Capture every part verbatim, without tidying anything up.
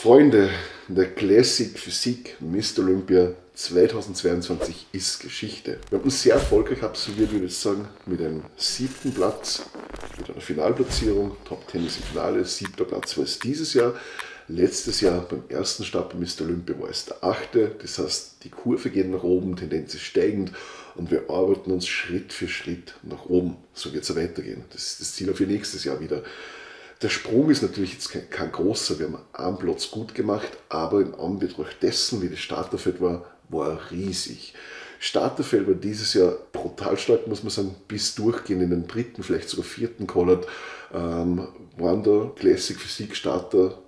Freunde der Classic Physik, Mister Olympia zweitausendzweiundzwanzig ist Geschichte. Wir haben sehr erfolgreich absolviert, würde ich sagen, mit einem siebten Platz, mit einer Finalplatzierung. Top zehn ist im Finale, siebter Platz war es dieses Jahr. Letztes Jahr beim ersten Start bei Mister Olympia war es der achte. Das heißt, die Kurve geht nach oben, Tendenz ist steigend und wir arbeiten uns Schritt für Schritt nach oben. So wird es weitergehen. Das ist das Ziel auch für nächstes Jahr wieder. Der Sprung ist natürlich jetzt kein, kein großer, wir haben einen Platz gut gemacht, aber im Anbetracht dessen, wie das Starterfeld war, war er riesig. Starterfeld war dieses Jahr brutal stark, muss man sagen, bis durchgehend in den dritten, vielleicht sogar vierten Call-Out, ähm, waren da Classic Physik Starter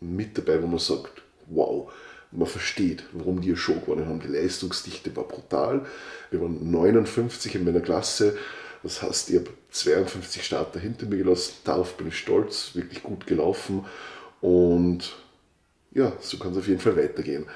mit dabei, wo man sagt, wow, man versteht, warum die Show gewonnen haben. Die Leistungsdichte war brutal, wir waren neunundfünfzig in meiner Klasse. Das heißt, ich habe zweiundfünfzig Starter hinter mir gelassen, darauf bin ich stolz, wirklich gut gelaufen und ja, so kann es auf jeden Fall weitergehen.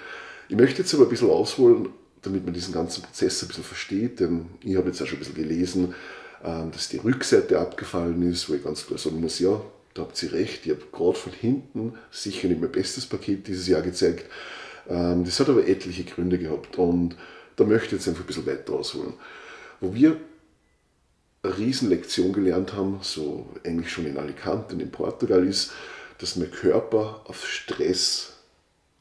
Ich möchte jetzt aber ein bisschen ausholen, damit man diesen ganzen Prozess ein bisschen versteht, denn ich habe jetzt auch schon ein bisschen gelesen, dass die Rückseite abgefallen ist, wo ich ganz klar sagen muss, ja, da habt ihr recht, ich habe gerade von hinten sicher nicht mein bestes Paket dieses Jahr gezeigt. Das hat aber etliche Gründe gehabt und da möchte ich jetzt einfach ein bisschen weiter ausholen. Wo wir eine Riesenlektion gelernt haben, so eigentlich schon in Alicante und in Portugal ist, dass mein Körper auf Stress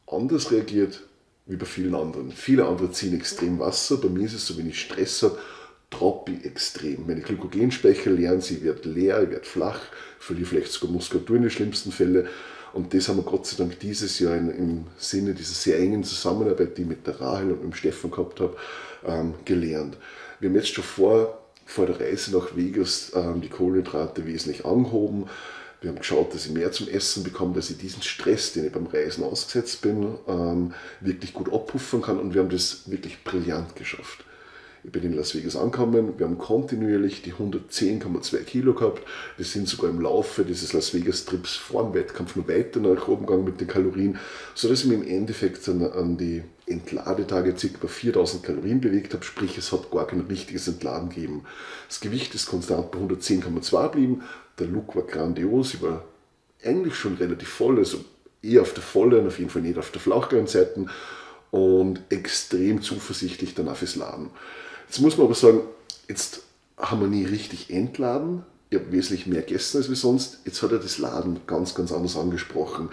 anders reagiert wie bei vielen anderen. Viele andere ziehen extrem Wasser, bei mir ist es so, wenn ich Stress habe, droppe ich extrem. Meine Glykogenspeicher leeren, sie wird leer, ich werde flach, verliere vielleicht sogar Muskulatur in den schlimmsten Fällen und das haben wir Gott sei Dank dieses Jahr in, im Sinne dieser sehr engen Zusammenarbeit, die ich mit der Rahel und mit dem Steffen gehabt habe, ähm, gelernt. Wir haben jetzt schon vor vor der Reise nach Vegas ähm, die Kohlenhydrate wesentlich angehoben. Wir haben geschaut, dass ich mehr zum Essen bekomme, dass ich diesen Stress, den ich beim Reisen ausgesetzt bin, ähm, wirklich gut abpuffern kann und wir haben das wirklich brillant geschafft. Ich bin in Las Vegas angekommen, wir haben kontinuierlich die hundertzehn Komma zwei Kilo gehabt. Wir sind sogar im Laufe dieses Las Vegas Trips vor dem Wettkampf noch weiter nach oben gegangen mit den Kalorien, sodass ich mich im Endeffekt an, an die Entladetage ca. viertausend Kalorien bewegt habe, sprich es hat gar kein richtiges Entladen gegeben. Das Gewicht ist konstant bei hundertzehn Komma zwei geblieben, der Look war grandios, ich war eigentlich schon relativ voll, also eher auf der vollen, auf jeden Fall nicht auf der flacheren Seite und extrem zuversichtlich danach fürs Laden. Jetzt muss man aber sagen, jetzt haben wir nie richtig entladen. Ich habe wesentlich mehr gegessen als wir sonst. Jetzt hat er das Laden ganz, ganz anders angesprochen.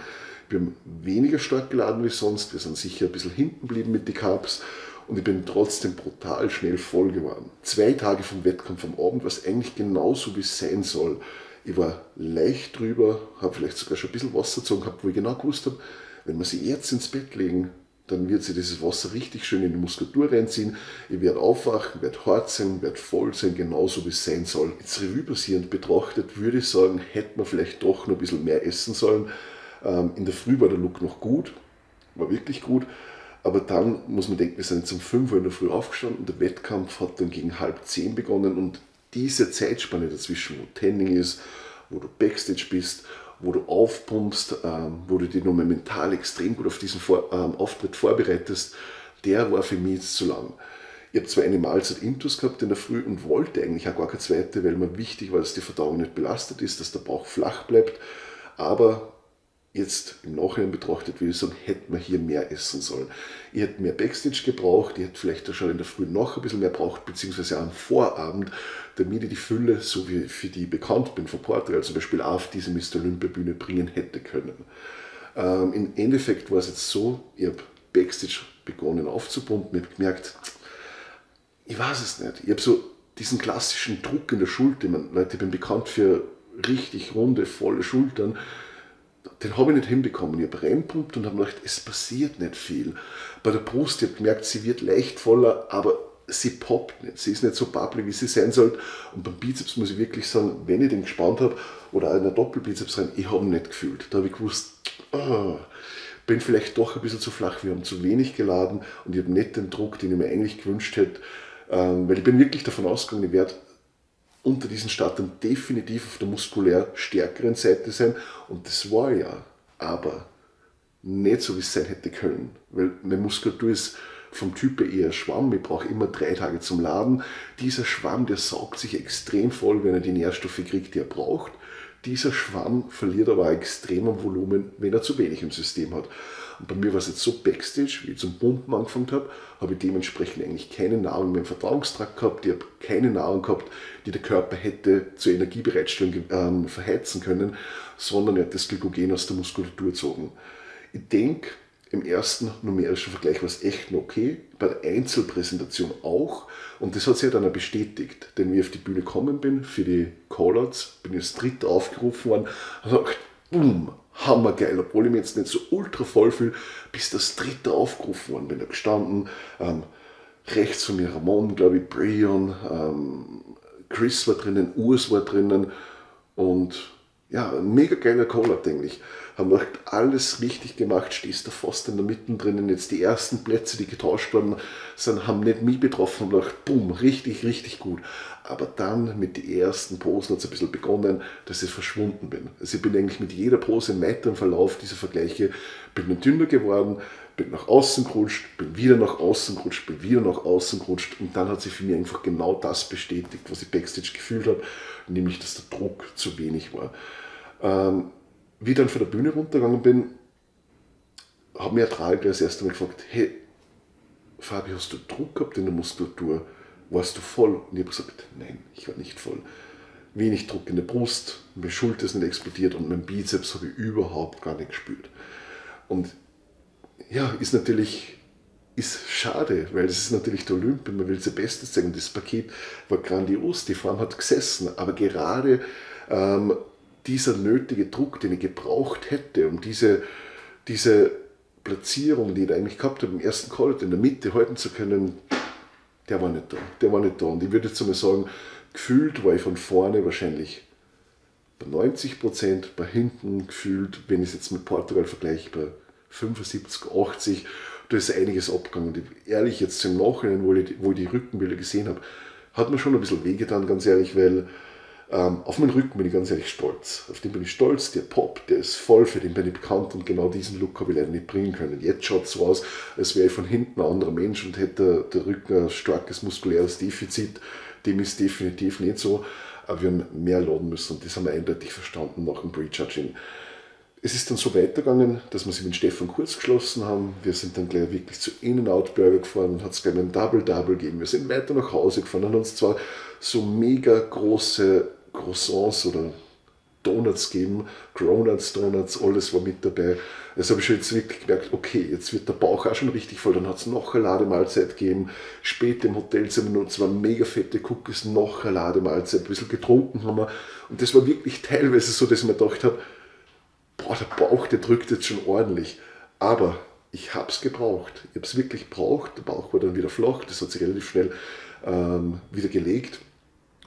Wir haben weniger stark geladen wie sonst. Wir sind sicher ein bisschen hinten geblieben mit den Carbs. Und ich bin trotzdem brutal schnell voll geworden. Zwei Tage vom Wettkampf am Abend war es eigentlich genauso, wie es sein soll. Ich war leicht drüber, habe vielleicht sogar schon ein bisschen Wasser gezogen gehabt, wo ich genau gewusst habe, wenn wir sie jetzt ins Bett legen, dann wird sie dieses Wasser richtig schön in die Muskulatur reinziehen. Ich werde aufwachen, werde hart sein, werde voll sein, genauso wie es sein soll. Jetzt Revue passierend betrachtet, würde ich sagen, hätte man vielleicht doch noch ein bisschen mehr essen sollen. Ähm, in der Früh war der Look noch gut, war wirklich gut. Aber dann muss man denken, wir sind jetzt um fünf Uhr in der Früh aufgestanden. Der Wettkampf hat dann gegen halb zehn begonnen. Und diese Zeitspanne dazwischen, wo Tanning ist, wo du Backstage bist, wo du aufpumpst, ähm, wo du dich nochmal mental extrem gut auf diesen Vor ähm, Auftritt vorbereitest, der war für mich jetzt zu lang. Ich habe zwar eine Mahlzeit Intus gehabt in der Früh und wollte eigentlich auch gar keine zweite, weil mir wichtig war, dass die Verdauung nicht belastet ist, dass der Bauch flach bleibt, aber jetzt im Nachhinein betrachtet würde ich sagen, hätte man hier mehr essen sollen. Ich hätte mehr Backstage gebraucht, ich hätte vielleicht auch schon in der Früh noch ein bisschen mehr gebraucht, beziehungsweise am Vorabend, damit ich die Fülle, so wie für die ich bekannt bin von Portugal, zum Beispiel auf diese Mister Olympia Bühne bringen hätte können. Ähm, Im Endeffekt war es jetzt so, ich habe Backstage begonnen aufzupumpen, ich habe gemerkt, ich weiß es nicht, ich habe so diesen klassischen Druck in der Schulter, ich meine, Leute, ich bin bekannt für richtig runde, volle Schultern, den habe ich nicht hinbekommen. Ich habe reinpumpt und habe gedacht, es passiert nicht viel. Bei der Brust, ich habe gemerkt, sie wird leicht voller, aber sie poppt nicht. Sie ist nicht so bubbly, wie sie sein sollte. Und beim Bizeps muss ich wirklich sagen, wenn ich den gespannt habe, oder auch in der Doppelbizeps rein, ich habe ihn nicht gefühlt. Da habe ich gewusst, oh, bin vielleicht doch ein bisschen zu flach, wir haben zu wenig geladen und ich habe nicht den Druck, den ich mir eigentlich gewünscht hätte. Weil ich bin wirklich davon ausgegangen, ich werde unter diesen Startern definitiv auf der muskulär stärkeren Seite sein und das war ja, aber nicht so wie es sein hätte können, weil meine Muskulatur ist vom Typ eher Schwamm, ich brauche immer drei Tage zum Laden, dieser Schwamm, der saugt sich extrem voll, wenn er die Nährstoffe kriegt, die er braucht, Dieser Schwamm verliert aber extrem am Volumen, wenn er zu wenig im System hat. Und bei mir war es jetzt so Backstage, wie ich zum Pumpen angefangen habe, habe ich dementsprechend eigentlich keine Nahrung mehr im Verdauungstrakt gehabt. Ich habe keine Nahrung gehabt, die der Körper hätte zur Energiebereitstellung ähm, verheizen können, sondern er hat das Glykogen aus der Muskulatur gezogen. Ich denke, im ersten numerischen Vergleich war es echt noch okay, bei der Einzelpräsentation auch. Und das hat sich dann auch bestätigt, denn wie ich auf die Bühne gekommen bin, für die Callouts, bin ich als Dritter aufgerufen worden und habe gedacht, boom, hammergeil, obwohl ich mir jetzt nicht so ultra voll fühle, bis das Dritte aufgerufen worden bin. Da gestanden, ähm, rechts von mir Ramon, glaube ich, Brion, ähm, Chris war drinnen, Urs war drinnen und ja, ein mega geiler Call-Out eigentlich. Haben wir alles richtig gemacht, stehst da fast in der Mitte drinnen. Jetzt die ersten Plätze, die getauscht worden sind, haben nicht mich betroffen und gedacht, bumm, richtig, richtig gut. Aber dann mit den ersten Posen hat es ein bisschen begonnen, dass ich verschwunden bin. Also ich bin eigentlich mit jeder Pose im weiteren Verlauf dieser Vergleiche, bin dann dünner geworden, bin nach außen gerutscht, bin wieder nach außen gerutscht, bin wieder nach außen gerutscht und dann hat sich für mich einfach genau das bestätigt, was ich Backstage gefühlt habe, nämlich, dass der Druck zu wenig war. Ähm, wie ich dann von der Bühne runtergegangen bin, habe mir Rahel gleich das erste Mal gefragt, hey, Fabi, hast du Druck gehabt in der Muskulatur? Warst du voll? Und ich habe gesagt, nein, ich war nicht voll. Wenig Druck in der Brust, meine Schulter ist nicht explodiert und mein Bizeps habe ich überhaupt gar nicht gespürt. Und ja, ist natürlich ist schade, weil es ist natürlich der Olympia, man will sein Bestes zeigen. Das Paket war grandios, die Form hat gesessen, aber gerade ähm, dieser nötige Druck, den ich gebraucht hätte, um diese, diese Platzierung, die ich eigentlich gehabt habe, im ersten Call-Out in der Mitte halten zu können, der war nicht da, der war nicht da. Und ich würde jetzt einmal sagen, gefühlt war ich von vorne wahrscheinlich bei neunzig Prozent, bei hinten gefühlt, wenn ich es jetzt mit Portugal vergleiche, bei fünfundsiebzig, achtzig, da ist einiges abgegangen. Und ehrlich, jetzt im Nachhinein, wo ich, wo ich die Rückenbilder gesehen habe, hat mir schon ein bisschen wehgetan, ganz ehrlich, weil ähm, auf meinen Rücken bin ich ganz ehrlich stolz. Auf den bin ich stolz, der Pop, der ist voll, für den bin ich bekannt und genau diesen Look habe ich leider nicht bringen können. Jetzt schaut es so aus, als wäre ich von hinten ein anderer Mensch und hätte der Rücken ein starkes muskuläres Defizit. Dem ist definitiv nicht so, aber wir haben mehr laden müssen und das haben wir eindeutig verstanden nach dem Prejudging. Es ist dann so weitergegangen, dass wir sie mit Stefan kurz geschlossen haben. Wir sind dann gleich wirklich zu In-N-Out Burger gefahren und hat es gleich einen Double-Double gegeben. Wir sind weiter nach Hause gefahren und haben uns zwar so mega große Croissants oder Donuts gegeben, Cronuts, Donuts, alles war mit dabei. Also habe ich schon jetzt wirklich gemerkt, okay, jetzt wird der Bauch auch schon richtig voll. Dann hat es noch eine Lademahlzeit gegeben, spät im Hotelzimmer und zwar mega fette Cookies, noch eine Lademahlzeit, ein bisschen getrunken haben wir. Und das war wirklich teilweise so, dass ich mir gedacht habe, boah, der Bauch, der drückt jetzt schon ordentlich. Aber ich habe es gebraucht. Ich habe es wirklich gebraucht. Der Bauch war dann wieder flach. Das hat sich relativ schnell ähm, wieder gelegt.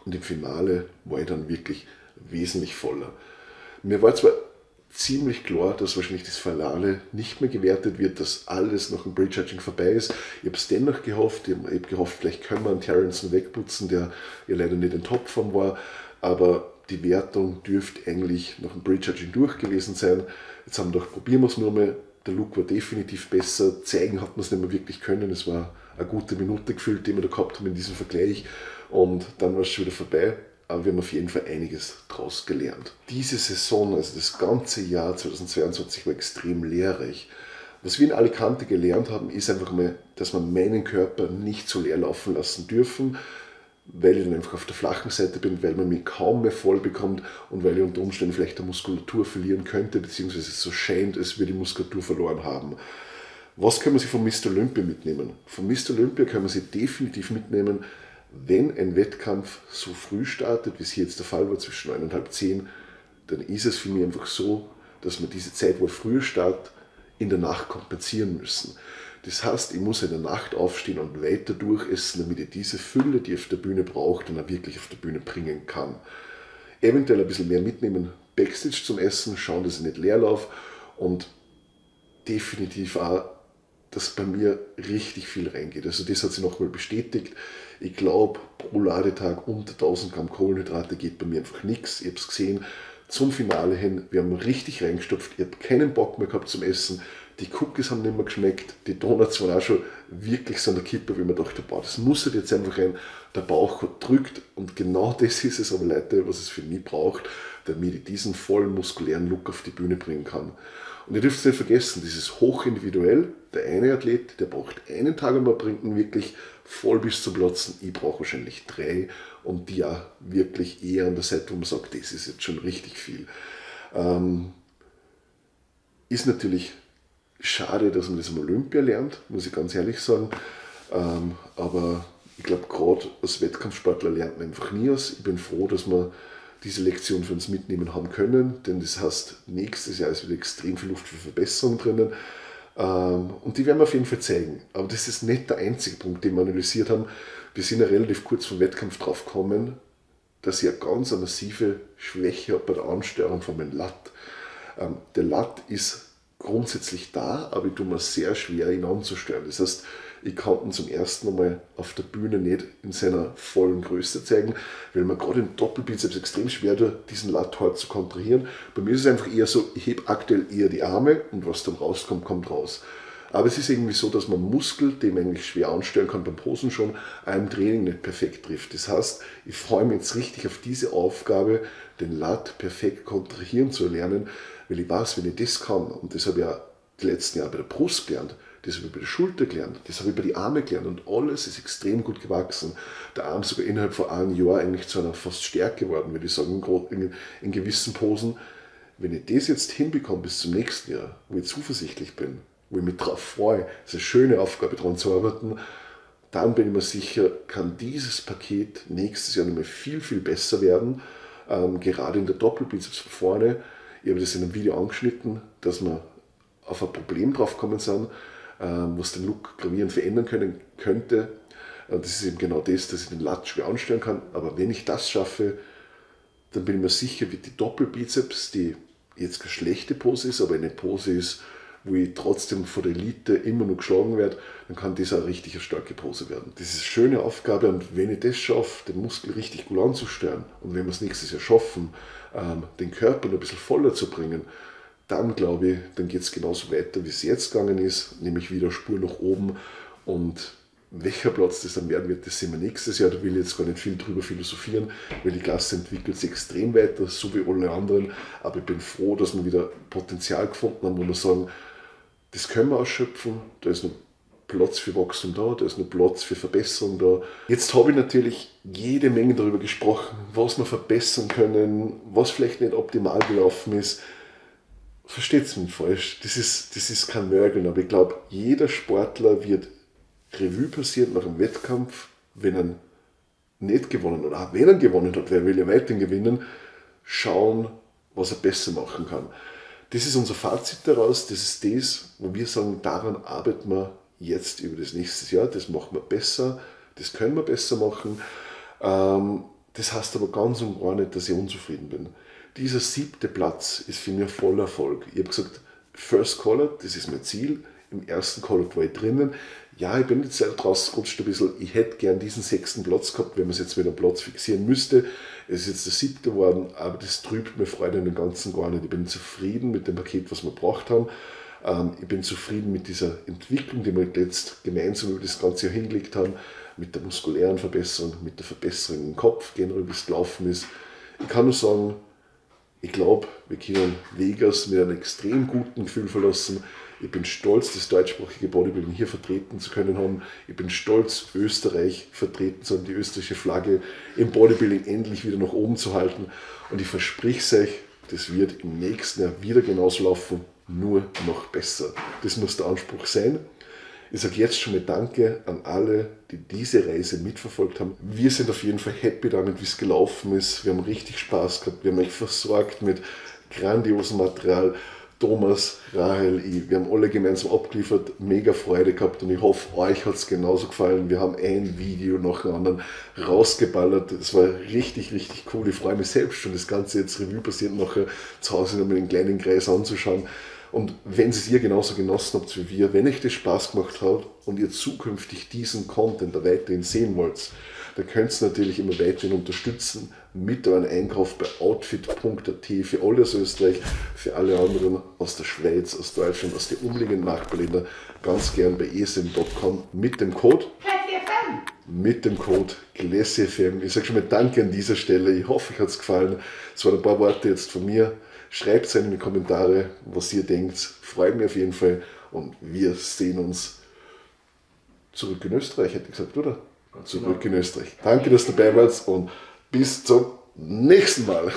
Und im Finale war ich dann wirklich wesentlich voller. Mir war zwar ziemlich klar, dass wahrscheinlich das Finale nicht mehr gewertet wird, dass alles nach dem Prejudging vorbei ist. Ich habe es dennoch gehofft. Ich habe gehofft, vielleicht können wir einen Terrence wegputzen, der ja leider nicht in Topform war. Aber die Wertung dürfte eigentlich nach dem Prejudging durch gewesen sein. Jetzt haben wir doch, probieren wir es nur mal. Der Look war definitiv besser. Zeigen hat man es nicht mehr wirklich können. Es war eine gute Minute gefühlt, die wir da gehabt haben in diesem Vergleich. Und dann war es schon wieder vorbei. Aber wir haben auf jeden Fall einiges daraus gelernt. Diese Saison, also das ganze Jahr zweitausendzweiundzwanzig, war extrem lehrreich. Was wir in Alicante gelernt haben, ist einfach mal, dass man meinen Körper nicht so leer laufen lassen dürfen, weil ich dann einfach auf der flachen Seite bin, weil man mich kaum mehr voll bekommt und weil ich unter Umständen vielleicht eine Muskulatur verlieren könnte, beziehungsweise es so scheint, als würde die Muskulatur verloren haben. Was können wir sich von Mister Olympia mitnehmen? Von Mister Olympia können wir sie definitiv mitnehmen, wenn ein Wettkampf so früh startet, wie es hier jetzt der Fall war, zwischen neun und halb zehn, dann ist es für mich einfach so, dass wir diese Zeit, wo früher startet, in der Nacht kompensieren müssen. Das heißt, ich muss in der Nacht aufstehen und weiter durchessen, damit ich diese Fülle, die ich auf der Bühne brauche, dann auch wirklich auf der Bühne bringen kann. Eventuell ein bisschen mehr mitnehmen, Backstage zum Essen, schauen, dass ich nicht leer laufe und definitiv auch, dass bei mir richtig viel reingeht. Also das hat sich nochmal bestätigt. Ich glaube, pro Ladetag unter tausend Gramm Kohlenhydrate geht bei mir einfach nichts. Ich habe es gesehen. Zum Finale hin, wir haben richtig reingestopft. Ich habe keinen Bock mehr gehabt zum Essen. Die Cookies haben nicht mehr geschmeckt, die Donuts waren auch schon wirklich so an der Kippe, wie man dachte, boah, das muss halt jetzt einfach rein, der Bauch drückt, und genau das ist es aber, Leute, was es für mich braucht, damit ich diesen vollen muskulären Look auf die Bühne bringen kann. Und ihr dürft es nicht vergessen, das ist hochindividuell. Der eine Athlet, der braucht einen Tag, um ihn wirklich voll bis zu platzen. Ich brauche wahrscheinlich drei, und die ja wirklich eher an der Seite, wo man sagt, das ist jetzt schon richtig viel. Ähm, ist natürlich schade, dass man das am Olympia lernt, muss ich ganz ehrlich sagen. Ähm, aber ich glaube, gerade als Wettkampfsportler lernt man einfach nie aus. Ich bin froh, dass man diese Lektion für uns mitnehmen haben können, denn das heißt, nächstes Jahr ist wieder extrem viel Luft für Verbesserungen drinnen, und die werden wir auf jeden Fall zeigen. Aber das ist nicht der einzige Punkt, den wir analysiert haben. Wir sind ja relativ kurz vom Wettkampf drauf gekommen, dass ich eine ganz massive Schwäche habe bei der Ansteuerung von meinem Lat. Der Lat ist grundsätzlich da, aber ich tue mir sehr schwer, ihn anzusteuern. Das heißt, ich kann ihn zum ersten Mal auf der Bühne nicht in seiner vollen Größe zeigen, weil man gerade im Doppelbizeps extrem schwer tut, diesen Lat hart zu kontrahieren. Bei mir ist es einfach eher so, ich hebe aktuell eher die Arme, und was dann rauskommt, kommt raus. Aber es ist irgendwie so, dass man Muskel, den man eigentlich schwer ansteuern kann beim Posen schon, einem Training nicht perfekt trifft. Das heißt, ich freue mich jetzt richtig auf diese Aufgabe, den Lat perfekt kontrahieren zu lernen, weil ich weiß, wenn ich das kann, und das habe ich ja die letzten Jahre bei der Brust gelernt, das habe ich über die Schulter gelernt, das habe ich über die Arme gelernt, und alles ist extrem gut gewachsen. Der Arm sogar innerhalb von einem Jahr eigentlich zu einer fast Stärke geworden, würde ich sagen, in, in gewissen Posen. Wenn ich das jetzt hinbekomme bis zum nächsten Jahr, wo ich zuversichtlich bin, wo ich mich darauf freue, es ist eine schöne Aufgabe, daran zu arbeiten, dann bin ich mir sicher, kann dieses Paket nächstes Jahr nochmal viel, viel besser werden, ähm, gerade in der Doppelbizeps von vorne. Ich habe das in einem Video angeschnitten, dass wir auf ein Problem draufgekommen sind, was den Look gravierend verändern können, könnte. Das ist eben genau das, dass ich den Lat schwer ansteuern kann. Aber wenn ich das schaffe, dann bin ich mir sicher, wird die Doppelbizeps, die jetzt keine schlechte Pose ist, aber eine Pose ist, wo ich trotzdem von der Elite immer noch geschlagen werde, dann kann das auch eine richtig starke Pose werden. Das ist eine schöne Aufgabe, und wenn ich das schaffe, den Muskel richtig gut anzusteuern, und wenn wir es nächstes Jahr schaffen, den Körper noch ein bisschen voller zu bringen, dann glaube ich, dann geht es genauso weiter, wie es jetzt gegangen ist, nämlich wieder Spur nach oben. Und welcher Platz das dann werden wird, das sehen wir nächstes Jahr. Da will ich jetzt gar nicht viel drüber philosophieren, weil die Klasse entwickelt sich extrem weiter, so wie alle anderen. Aber ich bin froh, dass wir wieder Potenzial gefunden haben, wo wir sagen, das können wir ausschöpfen, da ist noch Platz für Wachstum da, da ist noch Platz für Verbesserung da. Jetzt habe ich natürlich jede Menge darüber gesprochen, was wir verbessern können, was vielleicht nicht optimal gelaufen ist. Versteht es mich falsch, das ist, das ist kein Mörgeln, aber ich glaube, jeder Sportler wird Revue passieren nach einem Wettkampf, wenn er nicht gewonnen oder auch wenn er gewonnen hat, wer will ja weiterhin gewinnen, schauen, was er besser machen kann. Das ist unser Fazit daraus, das ist das, wo wir sagen, daran arbeiten wir jetzt über das nächste Jahr, das machen wir besser, das können wir besser machen. Das heißt aber ganz und gar nicht, dass ich unzufrieden bin. Dieser siebte Platz ist für mich ein voller Erfolg. Ich habe gesagt, First Callout, das ist mein Ziel. Im ersten Callout war ich drinnen. Ja, ich bin jetzt leider draußen gerutscht ein bisschen. Ich hätte gern diesen sechsten Platz gehabt, wenn man es jetzt wieder einen Platz fixieren müsste. Es ist jetzt der siebte geworden, aber das trübt mir Freude in dem Ganzen gar nicht. Ich bin zufrieden mit dem Paket, was wir gebracht haben. Ähm, ich bin zufrieden mit dieser Entwicklung, die wir jetzt gemeinsam über das ganze Jahr hingelegt haben. Mit der muskulären Verbesserung, mit der Verbesserung im Kopf, generell wie es gelaufen ist. Ich kann nur sagen, ich glaube, wir können Vegas mit einem extrem guten Gefühl verlassen. Ich bin stolz, das deutschsprachige Bodybuilding hier vertreten zu können haben. Ich bin stolz, Österreich vertreten zu haben, die österreichische Flagge im Bodybuilding endlich wieder nach oben zu halten. Und ich verspreche es euch, das wird im nächsten Jahr wieder genauso laufen, nur noch besser. Das muss der Anspruch sein. Ich sage jetzt schon mal Danke an alle, die diese Reise mitverfolgt haben. Wir sind auf jeden Fall happy damit, wie es gelaufen ist. Wir haben richtig Spaß gehabt. Wir haben euch versorgt mit grandiosem Material. Thomas, Rahel, ich. Wir haben alle gemeinsam abgeliefert. Mega Freude gehabt, und ich hoffe, euch hat es genauso gefallen. Wir haben ein Video nach dem anderen rausgeballert. Es war richtig, richtig cool. Ich freue mich selbst schon, das Ganze jetzt Revue passiert nachher zu Hause nochmal den kleinen Kreis anzuschauen. Und wenn es ihr genauso genossen habt wie wir, wenn euch das Spaß gemacht hat und ihr zukünftig diesen Content weiterhin sehen wollt, Da könnt ihr natürlich immer weiterhin unterstützen mit eurem Einkauf bei Outfit punkt at für alle aus Österreich, für alle anderen aus der Schweiz, aus Deutschland, aus den umliegenden Nachbarländern. Ganz gern bei e s m punkt com mit dem Code Klassefam. Mit dem Code Klassefam. Ich sage schon mal Danke an dieser Stelle. Ich hoffe, euch hat es gefallen. Es waren ein paar Worte jetzt von mir. Schreibt es in die Kommentare, was ihr denkt. Freut mich auf jeden Fall. Und wir sehen uns zurück in Österreich, hätte ich gesagt, oder? Zurück in Österreich. Danke, dass ihr dabei wart und bis zum nächsten Mal.